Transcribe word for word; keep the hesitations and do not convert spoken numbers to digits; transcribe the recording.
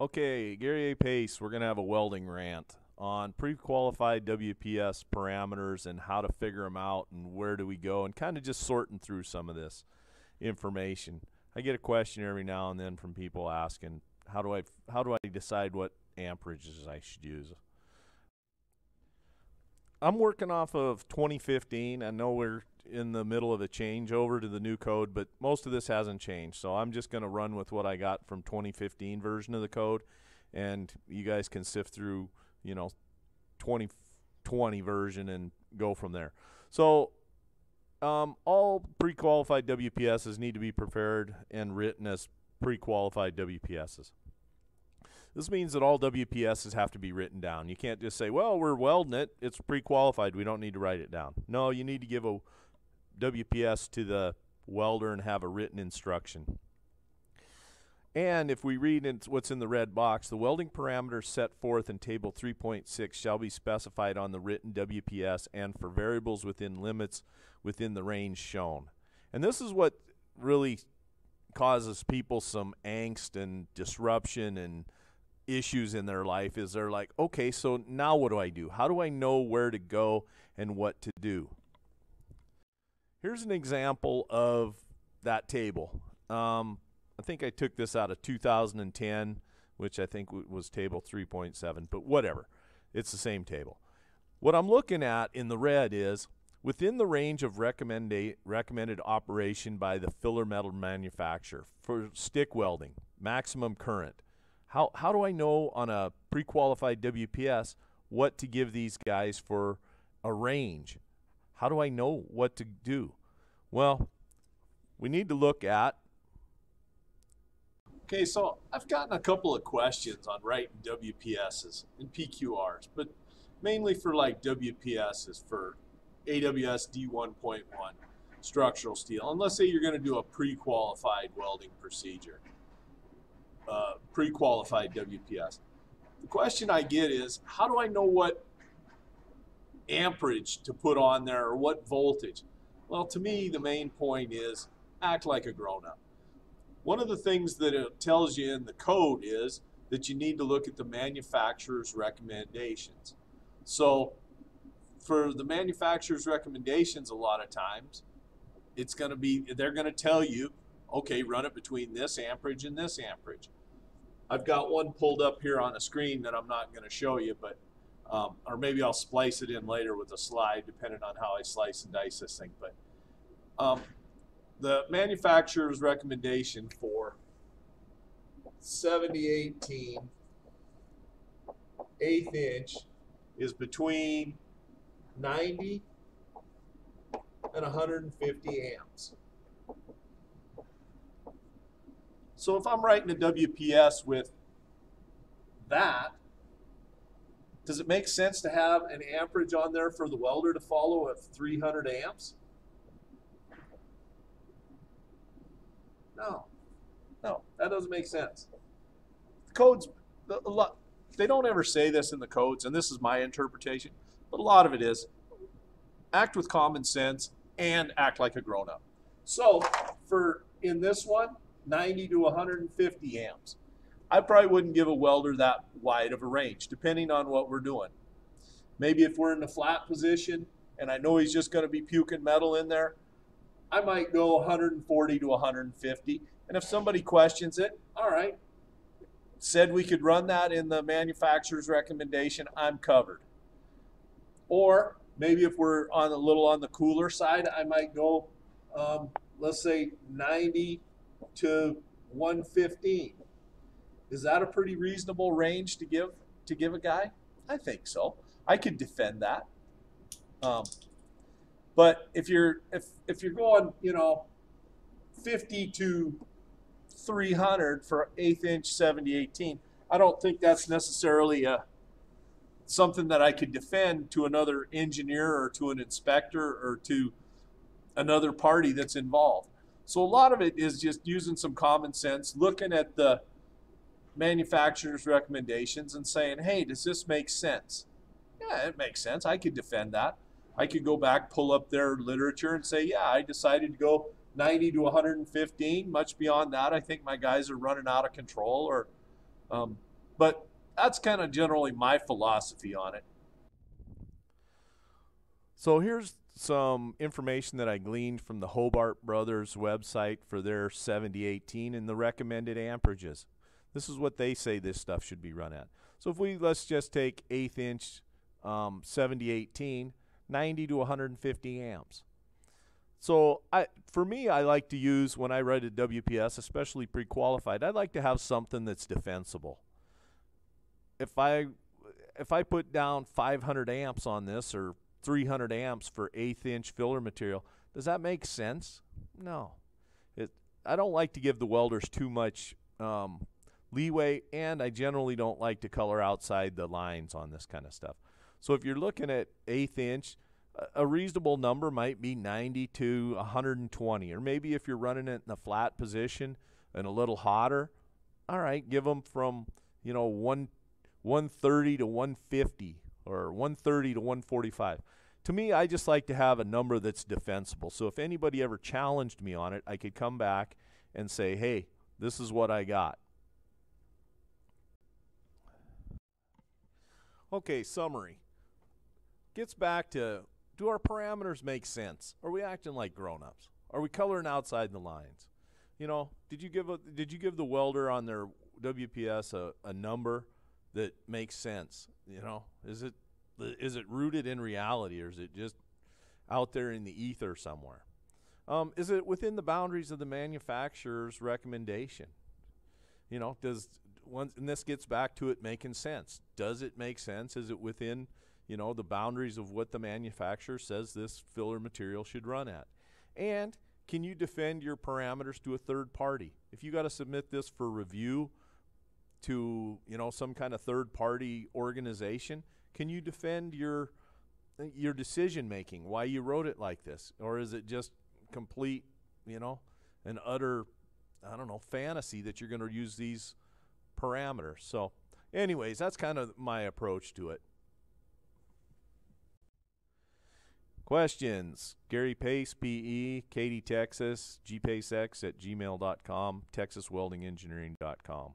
Okay, Gary A. Pace, we're going to have a welding rant on pre-qualified W P S parameters and how to figure them out and where do we go, and kind of just sorting through some of this information. I get a question every now and then from people asking, how do I, how do I decide what amperages I should use? I'm working off of twenty fifteen. I know we're in the middle of a changeover to the new code, but most of this hasn't changed, so I'm just going to run with what I got from twenty fifteen version of the code, and you guys can sift through, you know, twenty twenty version and go from there. So um, all pre-qualified W P Ss need to be prepared and written as pre-qualified W P Ss. This means that all W P Ss have to be written down. You can't just say, well, we're welding it, it's pre-qualified, we don't need to write it down. No, you need to give a W P S to the welder and have a written instruction. And if we read in what's in the red box, the welding parameters set forth in table three point six shall be specified on the written W P S and for variables within limits within the range shown. And this is what really causes people some angst and disruption and issues in their life, is they're like, okay, so now what do I do? How do I know where to go and what to do? Here's an example of that table. Um, I think I took this out of two thousand ten, which I think w was table three point seven, but whatever. It's the same table. What I'm looking at in the red is within the range of recommended recommended operation by the filler metal manufacturer for stick welding, maximum current. How, how do I know on a pre-qualified W P S what to give these guys for a range? How do I know what to do? Well, we need to look at... Okay, so I've gotten a couple of questions on writing W P Ss and P Q Rs, but mainly for like W P Ss for A W S D one point one structural steel. And let's say you're going to do a pre-qualified welding procedure. Uh, pre-qualified W P S. The question I get is, how do I know what amperage to put on there or what voltage? Well, to me, the main point is act like a grown-up. One of the things that it tells you in the code is that you need to look at the manufacturer's recommendations. So for the manufacturer's recommendations, a lot of times it's going to be, they're going to tell you, okay, run it between this amperage and this amperage. I've got one pulled up here on a screen that I'm not going to show you, but um, or maybe I'll splice it in later with a slide, depending on how I slice and dice this thing. But um, the manufacturer's recommendation for seventy eighteen eighth inch is between ninety and one hundred fifty amps. So if I'm writing a W P S with that, does it make sense to have an amperage on there for the welder to follow of three hundred amps? No, no, that doesn't make sense. The codes, a lot, they don't ever say this in the codes, and this is my interpretation, but a lot of it is act with common sense and act like a grown-up. So for in this one, ninety to one hundred fifty amps. I probably wouldn't give a welder that wide of a range, depending on what we're doing. Maybe if we're in the flat position and I know he's just going to be puking metal in there, I might go one hundred forty to one hundred fifty. And if somebody questions it, all right, said we could run that in the manufacturer's recommendation, I'm covered. Or maybe if we're on a little on the cooler side, I might go, um, let's say ninety to one fifteen. Is that a pretty reasonable range to give to give a guy? I think so. I could defend that. Um, but if you're if if you're going, you know, fifty to three hundred for eighth inch seventy eighteen, I don't think that's necessarily a something that I could defend to another engineer or to an inspector or to another party that's involved. So a lot of it is just using some common sense, looking at the manufacturer's recommendations and saying, hey, does this make sense? Yeah, it makes sense. I could defend that. I could go back, pull up their literature and say, yeah, I decided to go ninety to one hundred fifteen. Much beyond that, I think my guys are running out of control, or um, But that's kind of generally my philosophy on it. So here's some information that I gleaned from the Hobart Brothers website for their seventy eighteen and the recommended amperages. This is what they say this stuff should be run at. So if we, let's just take eighth inch um, seventy eighteen, ninety to one hundred fifty amps. So I, for me, I like to use, when I write a W P S, especially pre-qualified, I'd like to have something that's defensible. If I, if I put down five hundred amps on this, or three hundred amps for eighth inch filler material, does that make sense? No. It, I don't like to give the welders too much um, leeway, and I generally don't like to color outside the lines on this kind of stuff. So if you're looking at eighth inch, a reasonable number might be ninety to one hundred twenty, or maybe if you're running it in a flat position and a little hotter, all right, give them from, you know, one thirty to one fifty or one thirty to one forty-five. To me, I just like to have a number that's defensible. So if anybody ever challenged me on it, I could come back and say, hey, this is what I got. Okay, summary. Gets back to, do our parameters make sense? Are we acting like grown-ups? Are we coloring outside the lines? You know, did you give a, did you give the welder on their W P S a, a number that makes sense? You know, is it, is it rooted in reality, or is it just out there in the ether somewhere? Um, is it within the boundaries of the manufacturer's recommendation? You know, does once, and this gets back to it making sense. Does it make sense? Is it within, you know, the boundaries of what the manufacturer says this filler material should run at? And can you defend your parameters to a third party? If you got to submit this for review to, you know, some kind of third party organization, can you defend your your decision making, why you wrote it like this? Or is it just complete, you know, an utter, I don't know, fantasy that you're going to use these parameters? So anyways, that's kind of my approach to it. Questions. Gary Pace, P E, Katy, Texas, gpacex at gmail dot com, texas welding engineering dot com.